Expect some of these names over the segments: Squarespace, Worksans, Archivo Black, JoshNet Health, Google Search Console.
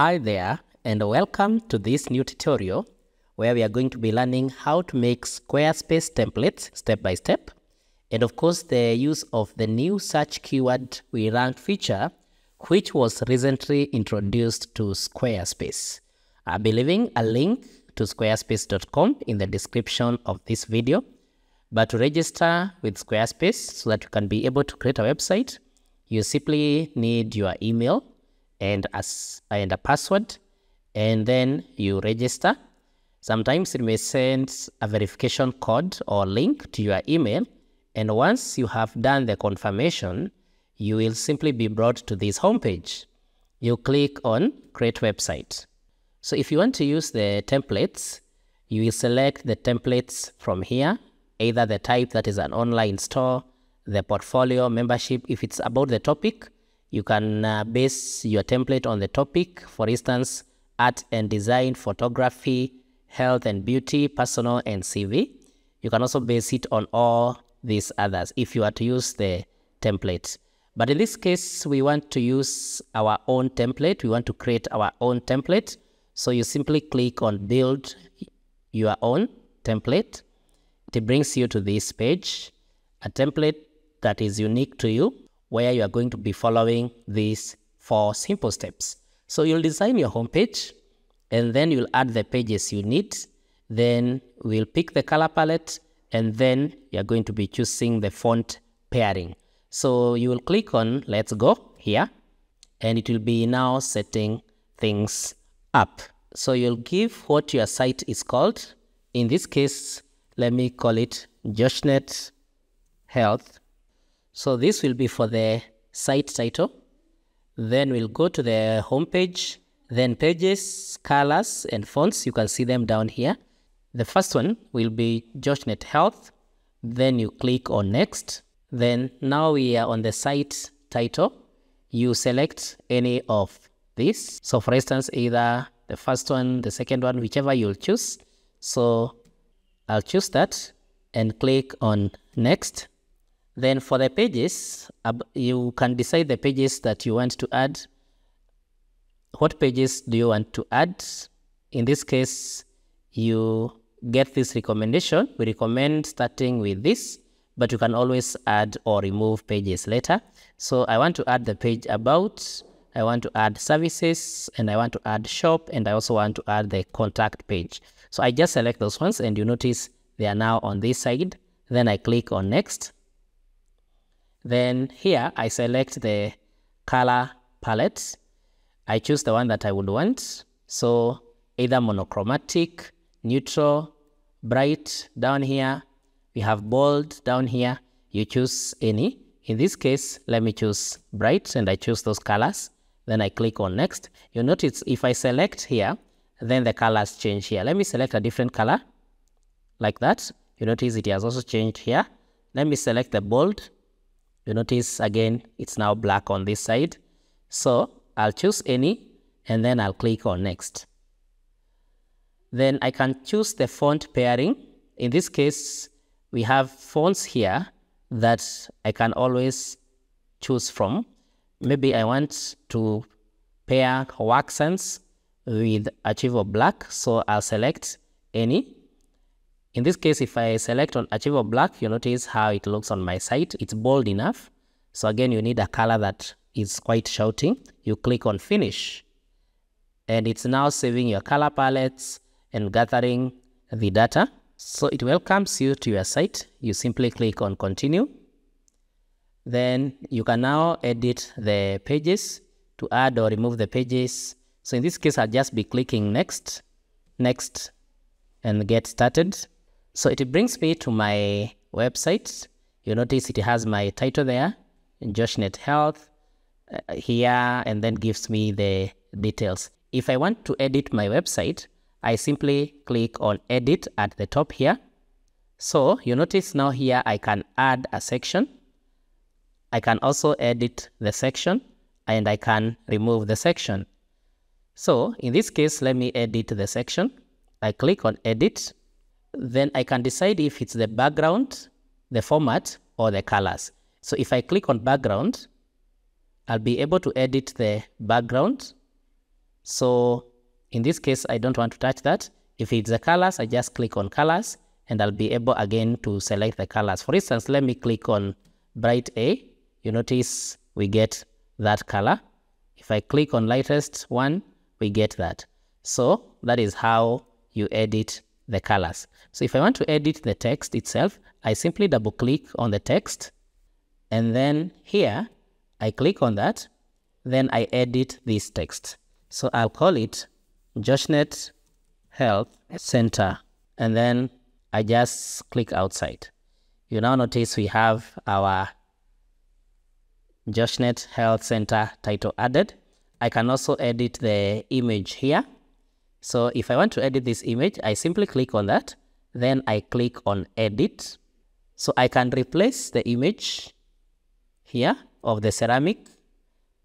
Hi there and welcome to this new tutorial where we are going to be learning how to make Squarespace templates step by step, and of course the use of the new search keyword we rank feature, which was recently introduced to Squarespace. I'll be leaving a link to squarespace.com in the description of this video. But to register with Squarespace so that you can be able to create a website, you simply need your email and a password, and then you register. Sometimes it may send a verification code or link to your email, and once you have done the confirmation, you will simply be brought to this homepage. You click on Create Website. So if you want to use the templates, you will select the templates from here, either the type that is an online store, the portfolio, membership. If it's about the topic, you can base your template on the topic. For instance, art and design, photography, health and beauty, personal and CV. You can also base it on all these others if you are to use the template. But in this case, we want to use our own template. We want to create our own template. So you simply click on Build Your Own Template. It brings you to this page, a template that is unique to you, where you are going to be following these four simple steps. So you'll design your homepage, and then you'll add the pages you need. Then we'll pick the color palette, and then you're going to be choosing the font pairing. So you will click on Let's Go here, and it will be now setting things up. So you'll give what your site is called. In this case, let me call it JoshNet Health. So this will be for the site title. Then we'll go to the home page, then pages, colors, and fonts. You can see them down here. The first one will be JoshNet Health. Then you click on Next. Then now we are on the site title. You select any of these. So for instance, either the first one, the second one, whichever you'll choose. So I'll choose that and click on Next. Then for the pages, you can decide the pages that you want to add. What pages do you want to add? In this case, you get this recommendation. We recommend starting with this, but you can always add or remove pages later. So I want to add the page about, I want to add services, and I want to add shop, and I also want to add the contact page. So I just select those ones, and you notice they are now on this side. Then I click on Next. Then here I select the color palette. I choose the one that I would want. So either monochromatic, neutral, bright down here. We have bold down here. You choose any. In this case, let me choose bright, and I choose those colors. Then I click on Next. You'll notice if I select here, then the colors change here. Let me select a different color like that. You notice it has also changed here. Let me select the bold. You notice again, it's now black on this side. So I'll choose any, and then I'll click on Next. Then I can choose the font pairing. In this case, we have fonts here that I can always choose from. Maybe I want to pair Worksans with Archivo Black, so I'll select any. In this case, if I select on Archivo Black, you'll notice how it looks on my site. It's bold enough. So again, you need a color that is quite shouting. You click on Finish. And it's now saving your color palettes and gathering the data. So it welcomes you to your site. You simply click on Continue. Then you can now edit the pages to add or remove the pages. So in this case, I'll just be clicking Next, Next, and Get Started. So it brings me to my website. You notice it has my title there, JoshNet Health, here, and then gives me the details. If I want to edit my website, I simply click on Edit at the top here. So you notice now here I can add a section. I can also edit the section, and I can remove the section. So in this case, let me edit the section. I click on Edit. Then I can decide if it's the background, the format, or the colors. So if I click on Background, I'll be able to edit the background. So in this case, I don't want to touch that. If it's the colors, I just click on colors and I'll be able again to select the colors. For instance, let me click on bright A. You notice we get that color. If I click on lightest one, we get that. So that is how you edit the colors. So if I want to edit the text itself, I simply double click on the text, and then here I click on that, then I edit this text. So I'll call it JoshNet Health Center, and then I just click outside. You now notice we have our JoshNet Health Center title added. I can also edit the image here. So if I want to edit this image, I simply click on that, then I click on edit. So I can replace the image here of the ceramic.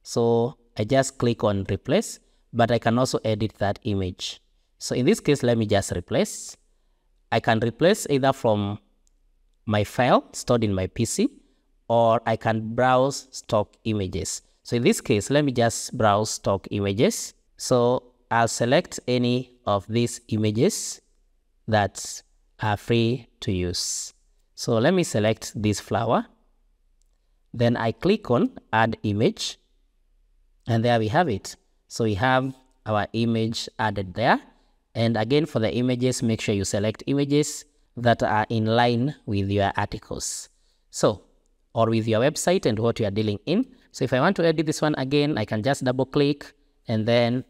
So I just click on replace, but I can also edit that image. So in this case, let me just replace. I can replace either from my file stored in my PC, or I can browse stock images. So in this case, let me just browse stock images. So I'll select any of these images that are free to use. So let me select this flower. Then I click on add image, and there we have it. So we have our image added there. And again, for the images, make sure you select images that are in line with your articles. So, or with your website and what you are dealing in. So if I want to edit this one again, I can just double click, and then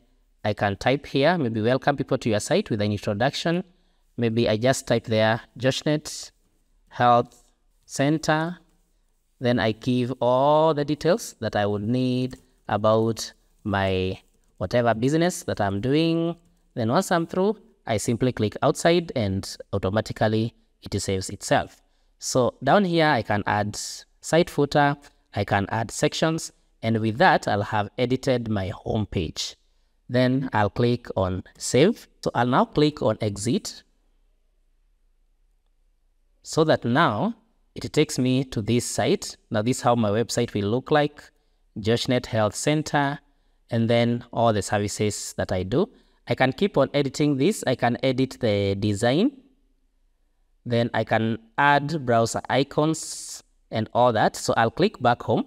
I can type here, maybe welcome people to your site with an introduction. Maybe I just type there, JoshNet Health Center. Then I give all the details that I would need about my whatever business that I'm doing. Then once I'm through, I simply click outside and automatically it saves itself. So down here, I can add site footer, I can add sections, and with that, I'll have edited my home page. Then I'll click on save. So I'll now click on exit, so that now it takes me to this site. Now this is how my website will look like, JoshNet Health Center, and then all the services that I do. I can keep on editing this. I can edit the design. Then I can add browser icons and all that. So I'll click back home.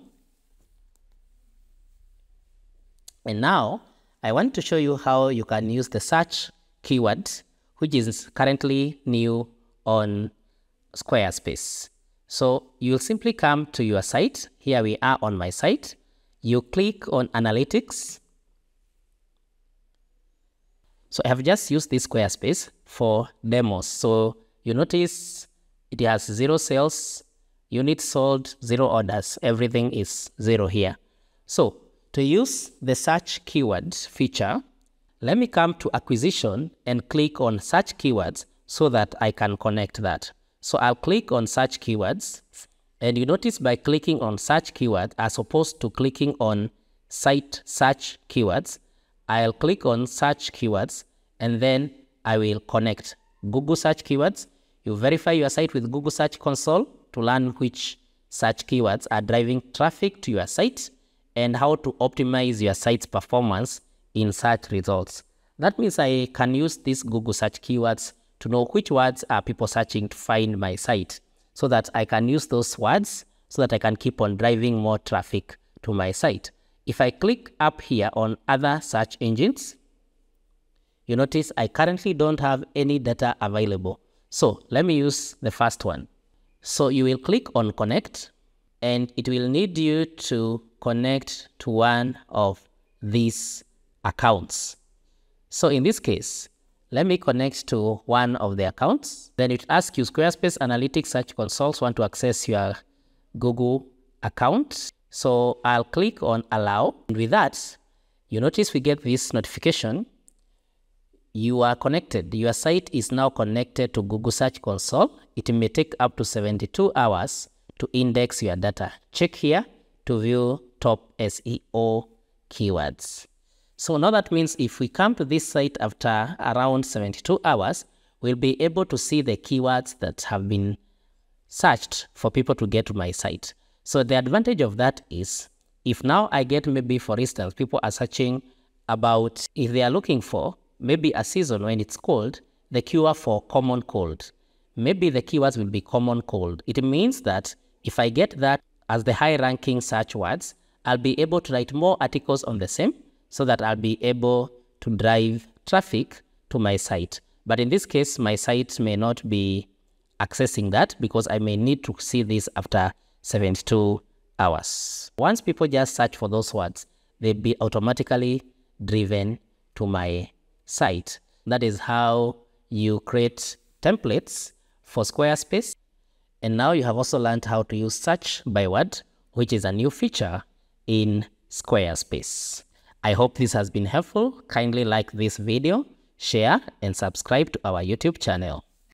And now I want to show you how you can use the search keyword, which is currently new on Squarespace. So you'll simply come to your site. Here we are on my site. You click on analytics. So I have just used this Squarespace for demos. So you notice it has 0 sales, units sold, 0 orders. Everything is 0 here. So to use the search keywords feature, let me come to acquisition and click on search keywords so that I can connect that. So I'll click on search keywords, and you notice by clicking on search keyword as opposed to clicking on site search keywords, I'll click on search keywords, and then I will connect Google search keywords. You verify your site with Google Search Console to learn which search keywords are driving traffic to your site and how to optimize your site's performance in search results. That means I can use these Google search keywords to know which words are people searching to find my site, so that I can use those words so that I can keep on driving more traffic to my site. If I click up here on other search engines, you notice I currently don't have any data available. So let me use the first one. So you will click on connect, and it will need you to connect to one of these accounts. So in this case, let me connect to one of the accounts. Then it asks you Squarespace Analytics Search Consoles want to access your Google account. So I'll click on allow, and with that, you notice we get this notification. You are connected. Your site is now connected to Google Search Console. It may take up to 72 hours to index your data. Check here to view top SEO keywords. So now that means if we come to this site after around 72 hours, we'll be able to see the keywords that have been searched for people to get to my site. So the advantage of that is, if now I get maybe, for instance, people are searching about if they are looking for maybe a season when it's cold, the cure for common cold. Maybe the keywords will be common cold. It means that if I get that as the high-ranking search words, I'll be able to write more articles on the same so that I'll be able to drive traffic to my site. But in this case, my site may not be accessing that because I may need to see this after 72 hours. Once people just search for those words, they'll be automatically driven to my site. That is how you create templates for Squarespace. And now you have also learned how to use search by word, which is a new feature in Squarespace. I hope this has been helpful. Kindly like this video, share, and subscribe to our YouTube channel.